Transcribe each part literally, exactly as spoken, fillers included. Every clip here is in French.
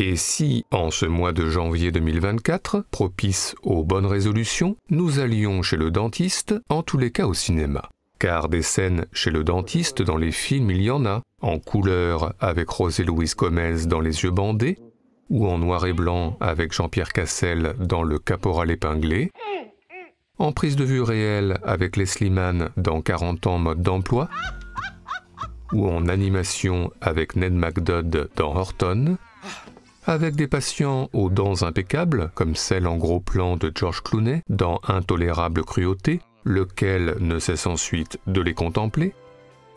Et si, en ce mois de janvier deux mille vingt-quatre, propice aux bonnes résolutions, nous allions chez le dentiste, en tous les cas au cinéma. Car des scènes chez le dentiste dans les films, il y en a, en couleur avec Rosé Louise Gomez dans Les Yeux bandés, ou en noir et blanc avec Jean-Pierre Cassel dans Le Caporal épinglé, en prise de vue réelle avec Leslie Mann dans quarante ans mode d'emploi, ou en animation avec Ned McDodd dans Horton, avec des patients aux dents impeccables, comme celle en gros plan de George Clooney dans Intolérable cruauté, lequel ne cesse ensuite de les contempler,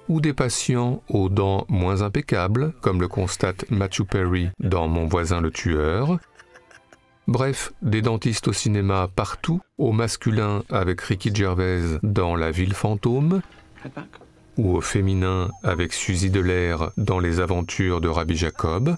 ou des patients aux dents moins impeccables, comme le constate Matthew Perry dans Mon voisin le tueur. Bref, des dentistes au cinéma partout, au masculin avec Ricky Gervais dans La ville fantôme, ou au féminin avec Suzy Delair dans Les aventures de Rabbi Jacob,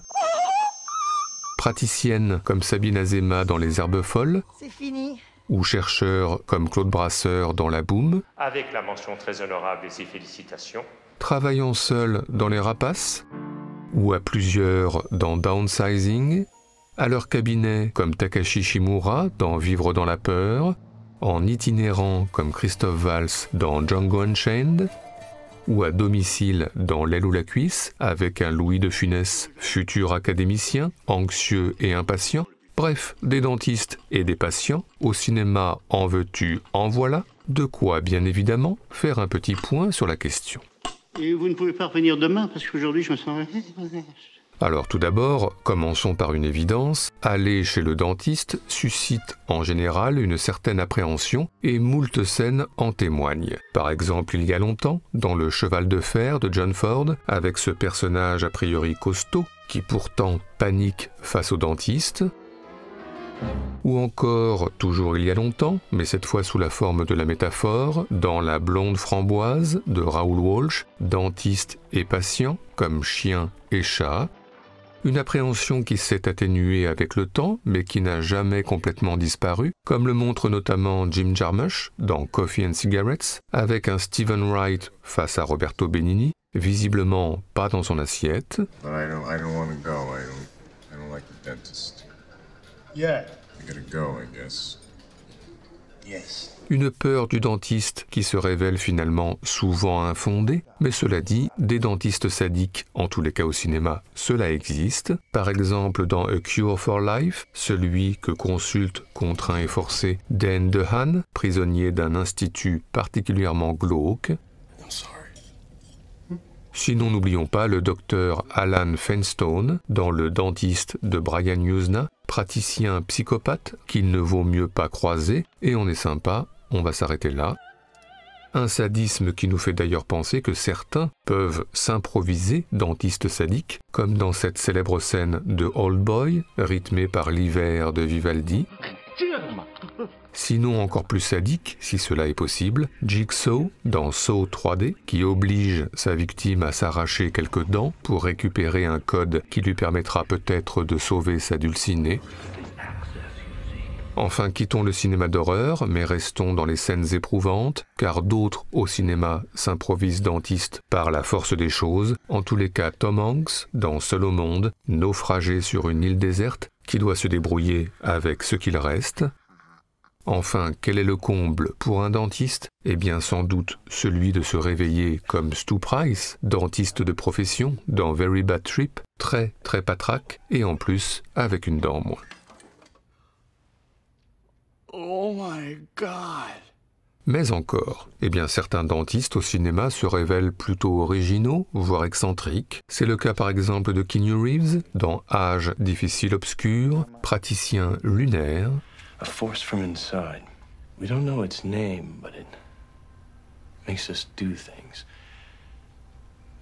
praticienne comme Sabine Azéma dans Les herbes folles, c'est fini, ou chercheur comme Claude Brasseur dans La Boum, avec la mention très honorable et ses félicitations, travaillant seul dans Les rapaces, ou à plusieurs dans Downsizing, à leur cabinet comme Takashi Shimura dans Vivre dans la peur, en itinérant comme Christophe Valls dans Django Unchained, ou à domicile dans L'aile ou la cuisse avec un Louis de Funès, futur académicien, anxieux et impatient. Bref, des dentistes et des patients, au cinéma en veux-tu, en voilà, de quoi bien évidemment faire un petit point sur la question. Et vous ne pouvez pas revenir demain parce qu'aujourd'hui je me sens... Alors tout d'abord, commençons par une évidence, aller chez le dentiste suscite en général une certaine appréhension et moult scènes en témoignent. Par exemple, il y a longtemps, dans Le Cheval de fer de John Ford, avec ce personnage a priori costaud, qui pourtant panique face au dentiste, ou encore, toujours il y a longtemps, mais cette fois sous la forme de la métaphore, dans La blonde framboise de Raoul Walsh, dentiste et patient, comme chien et chat, une appréhension qui s'est atténuée avec le temps, mais qui n'a jamais complètement disparu, comme le montre notamment Jim Jarmusch dans Coffee and Cigarettes, avec un Stephen Wright face à Roberto Benigni, visiblement pas dans son assiette. Une peur du dentiste qui se révèle finalement souvent infondée, mais cela dit, des dentistes sadiques, en tous les cas au cinéma, cela existe. Par exemple dans A Cure for Life, celui que consulte, contraint et forcé, Dan DeHaan, prisonnier d'un institut particulièrement glauque. Sinon, n'oublions pas le docteur Alan Fenstone dans Le dentiste de Brian Yuzna, praticien psychopathe qu'il ne vaut mieux pas croiser, et on est sympa, on va s'arrêter là. Un sadisme qui nous fait d'ailleurs penser que certains peuvent s'improviser dentistes sadiques, comme dans cette célèbre scène de Old Boy, rythmée par l'hiver de Vivaldi. Sinon encore plus sadique, si cela est possible, Jigsaw dans Saw trois D, qui oblige sa victime à s'arracher quelques dents pour récupérer un code qui lui permettra peut-être de sauver sa dulcinée. Enfin, quittons le cinéma d'horreur, mais restons dans les scènes éprouvantes, car d'autres au cinéma s'improvisent dentistes par la force des choses, en tous les cas Tom Hanks dans Seul au monde, naufragé sur une île déserte, qui doit se débrouiller avec ce qu'il reste. Enfin, quel est le comble pour un dentiste? Eh bien, sans doute celui de se réveiller comme Stu Price, dentiste de profession, dans Very Bad Trip, très très patraque, et en plus avec une dent en moins. Oh my God! Mais encore, eh bien certains dentistes au cinéma se révèlent plutôt originaux, voire excentriques. C'est le cas par exemple de Keanu Reeves dans Âge difficile obscur, praticien lunaire. A force from inside. We don't know its name, but it makes us do things.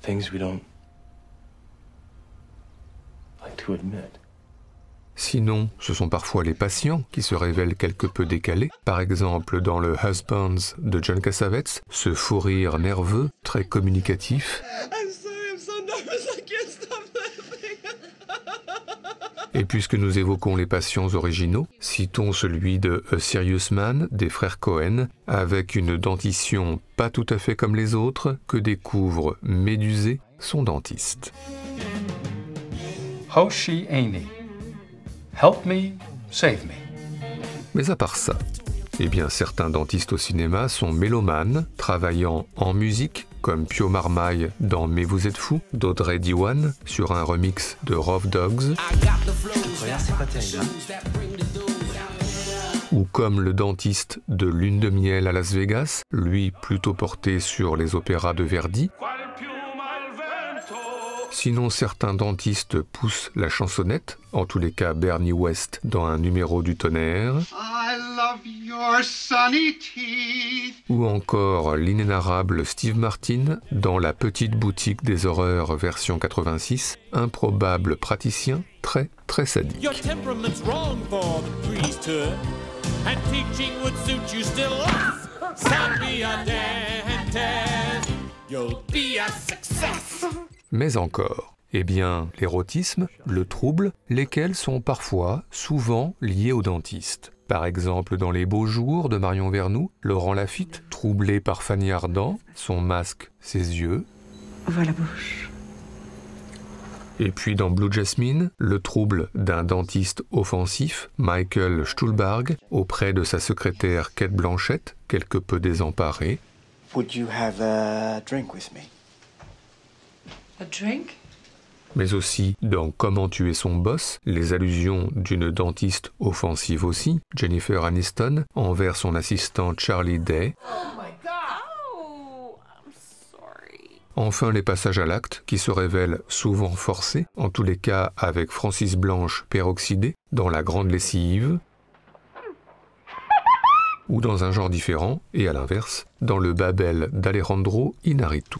Things we don't like to admit. Sinon, ce sont parfois les patients qui se révèlent quelque peu décalés, par exemple dans le Husbands de John Cassavetes, ce fou rire nerveux, très communicatif. Et puisque nous évoquons les patients originaux, citons celui de A Serious Man des Frères Cohen, avec une dentition pas tout à fait comme les autres, que découvre médusé son dentiste. Hoshi Aimee Help me, save me. Mais à part ça, eh bien certains dentistes au cinéma sont mélomanes, travaillant en musique, comme Pio Marmaï dans Mais vous êtes fou, d'Audrey Diwan sur un remix de Rough Dogs, regarde, c'est pas terrible, hein. Ou comme le dentiste de Lune de miel à Las Vegas, lui plutôt porté sur les opéras de Verdi. Sinon, certains dentistes poussent la chansonnette, en tous les cas Bernie West dans un numéro du Tonnerre. I love your sunny teeth. Ou encore l'inénarrable Steve Martin dans La Petite Boutique des Horreurs version quatre-vingt-six, improbable praticien très très sadique. Your temperament's wrong for the priesthood, and teaching would suit you still less. So be a dentist, you'll be a success. Mais encore, eh bien, l'érotisme, le trouble, lesquels sont parfois, souvent, liés au dentiste. Par exemple, dans Les Beaux Jours de Marion Vernou, Laurent Lafitte, troublé par Fanny Ardant, son masque, ses yeux. Voilà bouche. Et puis dans Blue Jasmine, le trouble d'un dentiste offensif, Michael Stuhlbarg, auprès de sa secrétaire Kate Blanchett, quelque peu désemparée. Would you have a drink with me? Mais aussi dans Comment tuer son boss, les allusions d'une dentiste offensive aussi, Jennifer Aniston, envers son assistant Charlie Day. Oh my God. Oh, I'm sorry. Enfin les passages à l'acte qui se révèlent souvent forcés, en tous les cas avec Francis Blanche peroxydée dans La Grande Lessive, ou dans un genre différent, et à l'inverse, dans Le Babel d'Alejandro Inarritu.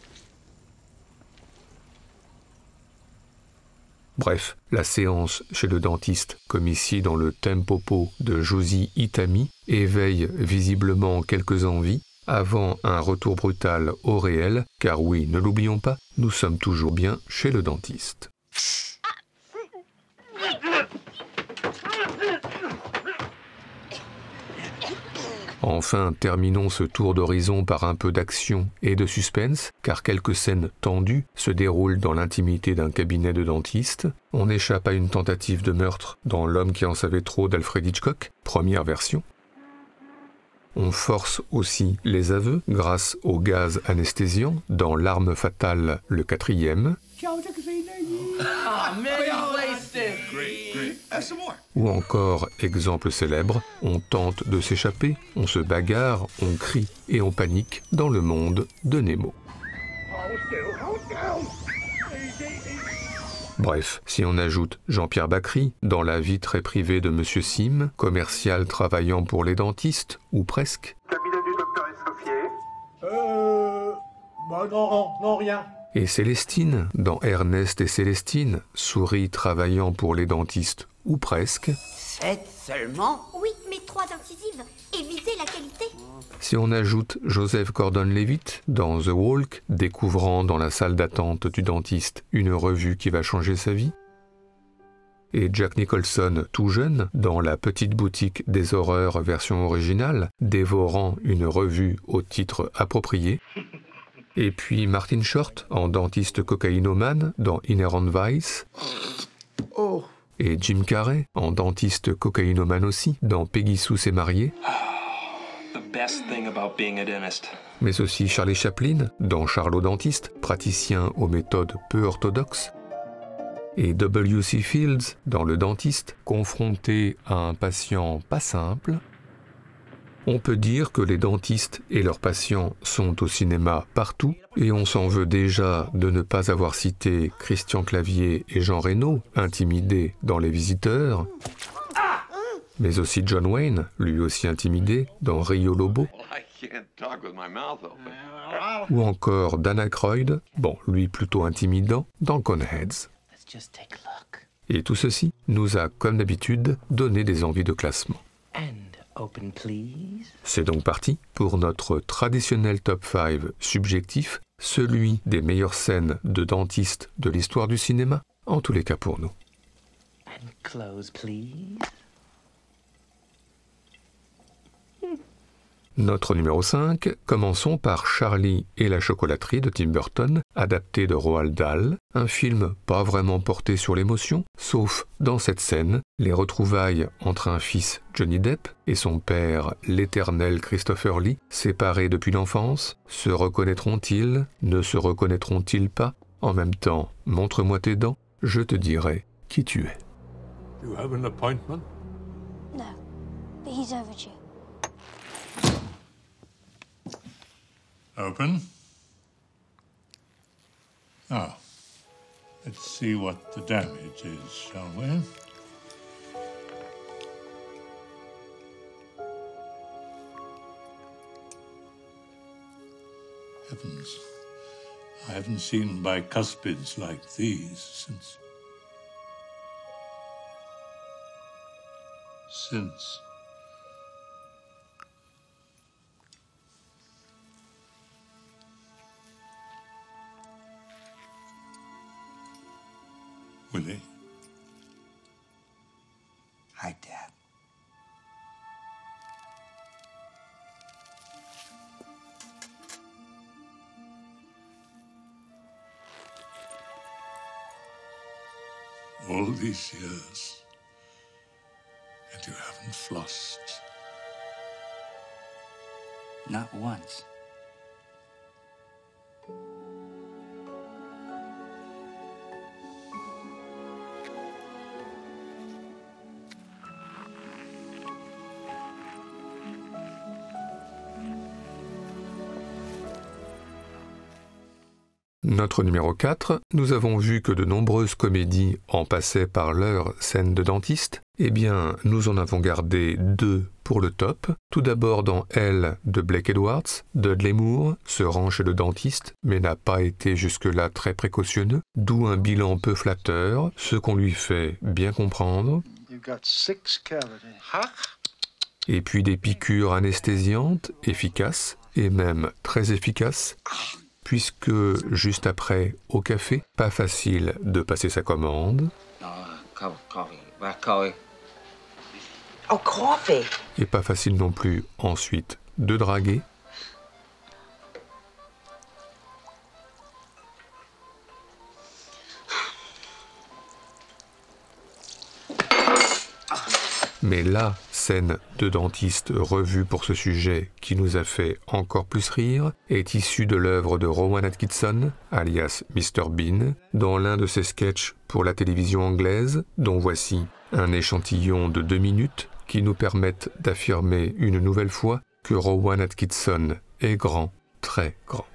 Bref, la séance chez le dentiste, comme ici dans le Tempopo de Josie Itami, éveille visiblement quelques envies avant un retour brutal au réel, car oui, ne l'oublions pas, nous sommes toujours bien chez le dentiste. Enfin, terminons ce tour d'horizon par un peu d'action et de suspense, car quelques scènes tendues se déroulent dans l'intimité d'un cabinet de dentiste. On échappe à une tentative de meurtre dans L'homme qui en savait trop d'Alfred Hitchcock, première version. On force aussi les aveux grâce au gaz anesthésiant dans L'arme fatale, le quatrième. Ou encore, exemple célèbre, on tente de s'échapper, on se bagarre, on crie et on panique dans Le Monde de Nemo. Bref, si on ajoute Jean-Pierre Bacri dans La vie très privée de Monsieur Sim, commercial travaillant pour les dentistes, ou presque. Cabinet du docteur Escoffier. Euh... Bah non, non, non, rien. Et Célestine, dans Ernest et Célestine, souris travaillant pour les dentistes, ou presque. Sept seulement? Oui, mais trois incisives, et viser la qualité. Si on ajoute Joseph Gordon-Levitt, dans The Walk, découvrant dans la salle d'attente du dentiste une revue qui va changer sa vie. Et Jack Nicholson, tout jeune, dans La Petite Boutique des Horreurs version originale, dévorant une revue au titre approprié. Et puis Martin Short, en dentiste cocaïnomane, dans Inherent Vice. Oh. Et Jim Carrey, en dentiste cocaïnomane aussi, dans Peggy Sue s'est mariée. Oh, the best thing about being a dentist. Mais aussi Charlie Chaplin, dans Charlot Dentiste, praticien aux méthodes peu orthodoxes. Et W C Fields, dans Le Dentiste, confronté à un patient pas simple. On peut dire que les dentistes et leurs patients sont au cinéma partout, et on s'en veut déjà de ne pas avoir cité Christian Clavier et Jean Reno, intimidés dans Les Visiteurs, mais aussi John Wayne, lui aussi intimidé, dans Rio Lobo, ou encore Dan Aykroyd, bon, lui plutôt intimidant, dans Coneheads. Et tout ceci nous a, comme d'habitude, donné des envies de classement. C'est donc parti pour notre traditionnel top cinq subjectif, celui des meilleures scènes de dentistes de l'histoire du cinéma, en tous les cas pour nous. And close, please. Notre numéro cinq, commençons par Charlie et la chocolaterie de Tim Burton, adapté de Roald Dahl, un film pas vraiment porté sur l'émotion, sauf dans cette scène, les retrouvailles entre un fils Johnny Depp et son père, l'éternel Christopher Lee, séparés depuis l'enfance, se reconnaîtront-ils, ne se reconnaîtront-ils pas? En même temps, montre-moi tes dents, je te dirai qui tu es. You have an appointment? No, but he's overdue. Open. Ah, let's see what the damage is, shall we? Heavens, I haven't seen bicuspids like these since... since... Willie? Hi, Dad. All these years, and you haven't flossed. Not once. Notre numéro quatre, nous avons vu que de nombreuses comédies en passaient par leur scène de dentiste. Eh bien, nous en avons gardé deux pour le top. Tout d'abord dans Elle de Blake Edwards, Dudley Moore se rend chez le dentiste, mais n'a pas été jusque-là très précautionneux, d'où un bilan peu flatteur, ce qu'on lui fait bien comprendre. Et puis des piqûres anesthésiantes, efficaces, et même très efficaces. Puisque, juste après, au café, pas facile de passer sa commande. Et pas facile non plus, ensuite, de draguer. Mais la scène de dentiste revue pour ce sujet qui nous a fait encore plus rire est issue de l'œuvre de Rowan Atkinson, alias mister Bean, dans l'un de ses sketchs pour la télévision anglaise, dont voici un échantillon de deux minutes qui nous permettent d'affirmer une nouvelle fois que Rowan Atkinson est grand, très grand.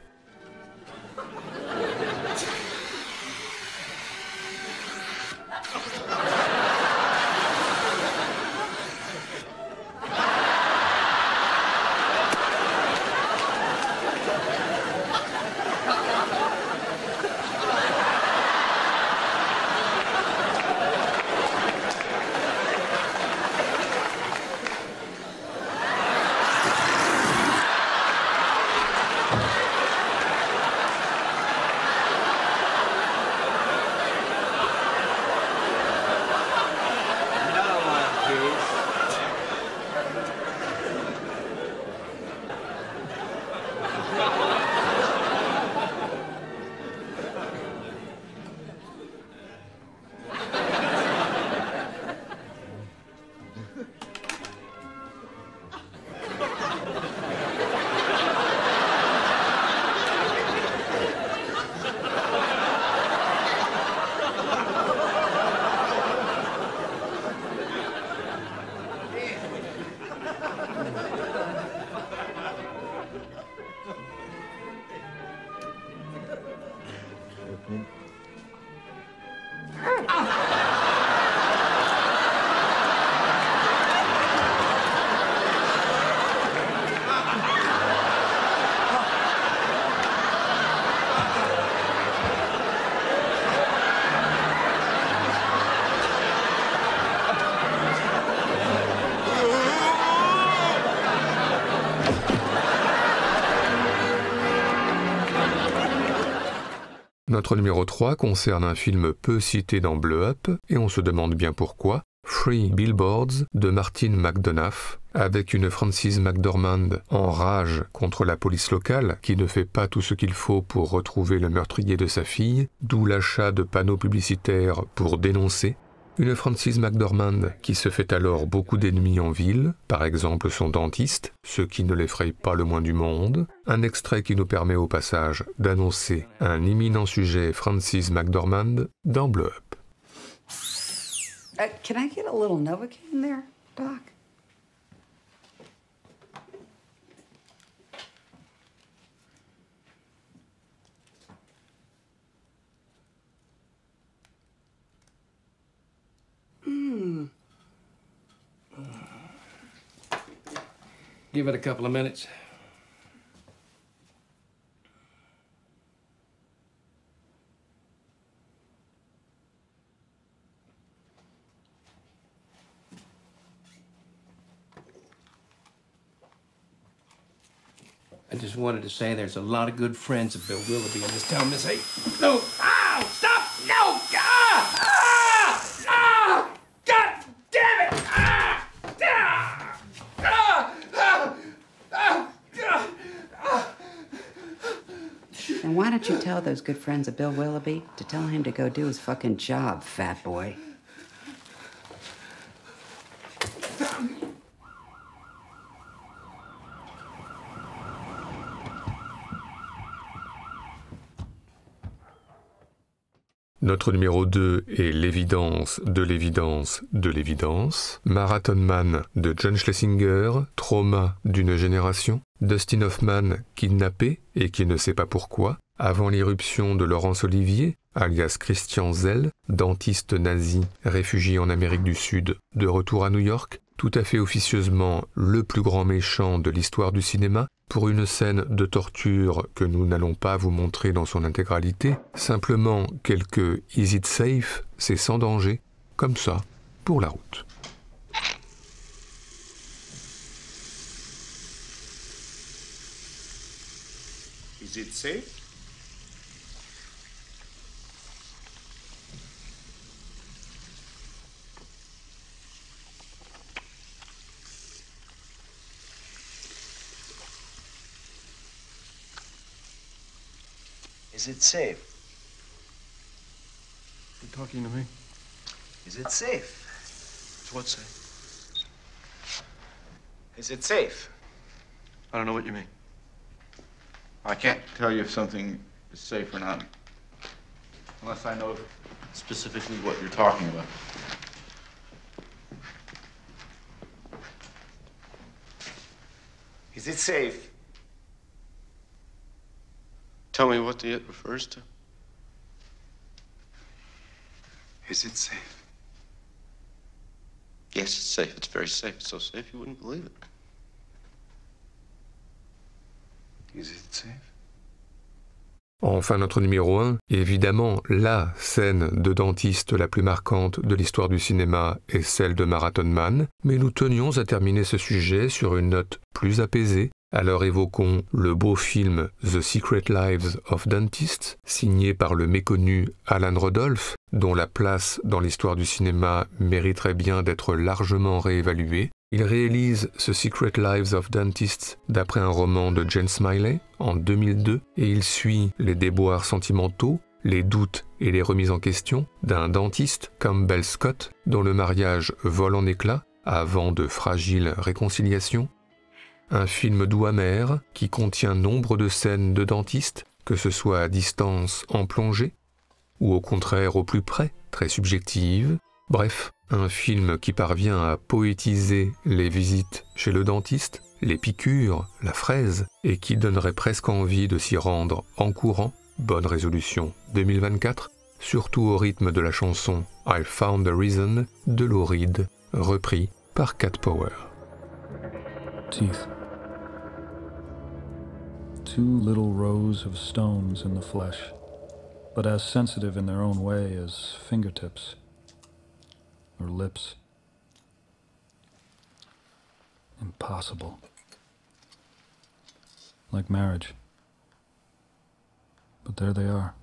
Notre numéro trois concerne un film peu cité dans Bleu Up, et on se demande bien pourquoi, Free Billboards de Martin McDonough, avec une Frances McDormand en rage contre la police locale qui ne fait pas tout ce qu'il faut pour retrouver le meurtrier de sa fille, d'où l'achat de panneaux publicitaires pour dénoncer. Une Frances McDormand qui se fait alors beaucoup d'ennemis en ville, par exemple son dentiste, ce qui ne l'effraie pas le moins du monde, un extrait qui nous permet au passage d'annoncer un imminent sujet Frances McDormand dans Bleu Up. Uh, can I get a little Novocaine there, Doc? Mm. Give it a couple of minutes. I just wanted to say there's a lot of good friends of Bill Willoughby in this town, Miss Hay. No! Ow! Stop! No! Ah! Ah! Ah! God damn it! Ah! Ah! Ah! Ah! Ah! Ah! Ah! And why don't you tell those good friends of Bill Willoughby to tell him to go do his fucking job, fat boy? Notre numéro deux est L'évidence de l'évidence de l'évidence, Marathon Man de John Schlesinger, Trauma d'une génération, Dustin Hoffman kidnappé et qui ne sait pas pourquoi, Avant l'irruption de Laurence Olivier, alias Christian Zell, dentiste nazi réfugié en Amérique du Sud, de retour à New York, tout à fait officieusement le plus grand méchant de l'histoire du cinéma, pour une scène de torture que nous n'allons pas vous montrer dans son intégralité, simplement quelques « Is it safe ?» c'est sans danger, comme ça, pour la route. Is it safe? Is it safe? You're talking to me. Is it safe? Is what safe? Is it safe? I don't know what you mean. I can't tell you if something is safe or not, unless I know specifically what you're talking about. Is it safe? Tell me what the it refers to. Is it safe? Yes, it's safe. It's very safe. It's so safe you wouldn't believe it. Is it safe? Enfin, notre numéro un, évidemment, la scène de dentiste la plus marquante de l'histoire du cinéma est celle de Marathon Man, mais nous tenions à terminer ce sujet sur une note plus apaisée, alors évoquons le beau film The Secret Lives of Dentists, signé par le méconnu Alan Rodolph, dont la place dans l'histoire du cinéma mériterait bien d'être largement réévaluée. Il réalise The Secret Lives of Dentists d'après un roman de Jane Smiley en deux mille deux et il suit les déboires sentimentaux, les doutes et les remises en question d'un dentiste, Campbell Scott, dont le mariage vole en éclats avant de fragiles réconciliations. Un film doux amer qui contient nombre de scènes de dentistes, que ce soit à distance en plongée ou au contraire au plus près, très subjective. Bref, un film qui parvient à poétiser les visites chez le dentiste, les piqûres, la fraise, et qui donnerait presque envie de s'y rendre en courant, bonne résolution deux mille vingt-quatre, surtout au rythme de la chanson « I Found a Reason » de Lou Reed, repris par Cat Power. Teeth. Two little rows of stones in the flesh, but as sensitive in their own way as fingertips. Or lips. Impossible. Like marriage. But there they are.